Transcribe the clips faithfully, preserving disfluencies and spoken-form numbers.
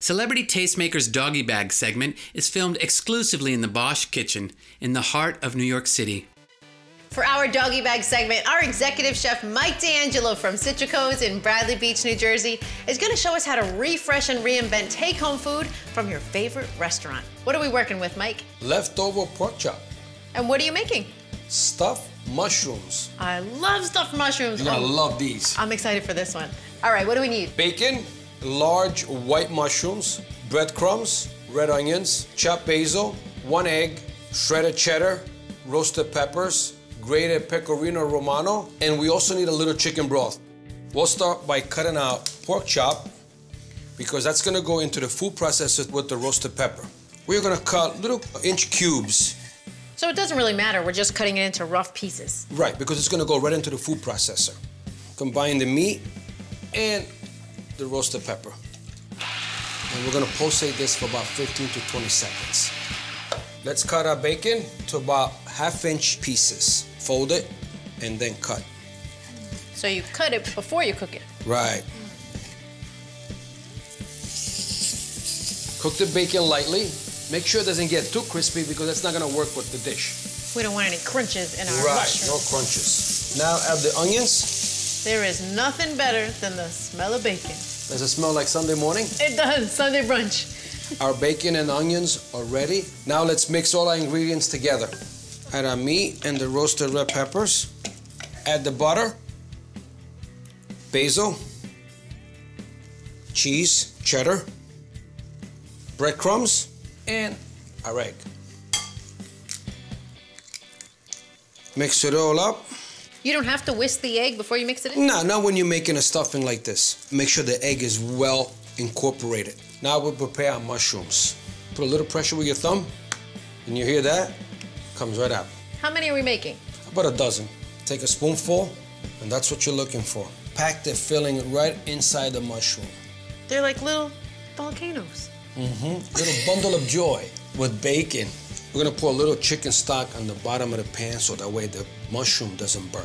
Celebrity Tastemakers Doggy Bag Segment is filmed exclusively in the Bosch Kitchen in the heart of New York City. For our Doggy Bag Segment, our executive chef Mike D'Angelo from Citrico's in Bradley Beach, New Jersey is going to show us how to refresh and reinvent take-home food from your favorite restaurant. What are we working with, Mike? Leftover pork chop. And what are you making? Stuffed mushrooms. I love stuffed mushrooms. You're going to love these. I'm excited for this one. All right, what do we need? Bacon, large white mushrooms, breadcrumbs, red onions, chopped basil, one egg, shredded cheddar, roasted peppers, grated pecorino romano, and we also need a little chicken broth. We'll start by cutting out pork chop because that's going to go into the food processor with the roasted pepper. We're going to cut little inch cubes. So it doesn't really matter, we're just cutting it into rough pieces. Right, because it's going to go right into the food processor. Combine the meat and the roasted pepper. And we're gonna pulsate this for about fifteen to twenty seconds. Let's cut our bacon to about half inch pieces. Fold it and then cut. So you cut it before you cook it? Right. Cook the bacon lightly. Make sure it doesn't get too crispy because that's not gonna work with the dish. We don't want any crunches in our right, mushrooms. No crunches. Now add the onions. There is nothing better than the smell of bacon. Does it smell like Sunday morning? It does, Sunday brunch. Our bacon and onions are ready. Now let's mix all our ingredients together. Add our meat and the roasted red peppers. Add the butter, basil, cheese, cheddar, breadcrumbs, and our egg. Mix it all up. You don't have to whisk the egg before you mix it in? No, not when you're making a stuffing like this. Make sure the egg is well incorporated. Now we'll prepare our mushrooms. Put a little pressure with your thumb, and you hear that? Comes right out. How many are we making? About a dozen. Take a spoonful, and that's what you're looking for. Pack the filling right inside the mushroom. They're like little volcanoes. Mm-hmm. Little bundle of joy with bacon. We're gonna pour a little chicken stock on the bottom of the pan so that way the mushroom doesn't burn.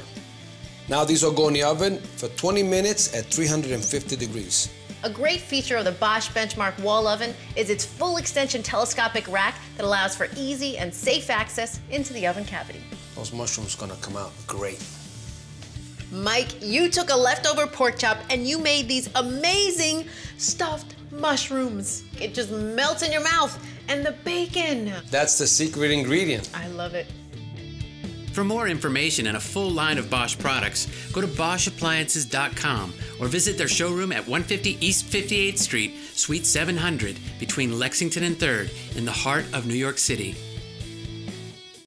Now these will go in the oven for twenty minutes at three hundred fifty degrees. A great feature of the Bosch Benchmark wall oven is its full extension telescopic rack that allows for easy and safe access into the oven cavity. Those mushrooms are gonna come out great. Mike, you took a leftover pork chop and you made these amazing stuffed mushrooms. It just melts in your mouth. And the bacon. That's the secret ingredient. I love it. For more information and a full line of Bosch products, go to bosch appliances dot com or visit their showroom at one fifty East fifty-eighth Street, Suite seven hundred, between Lexington and third, in the heart of New York City.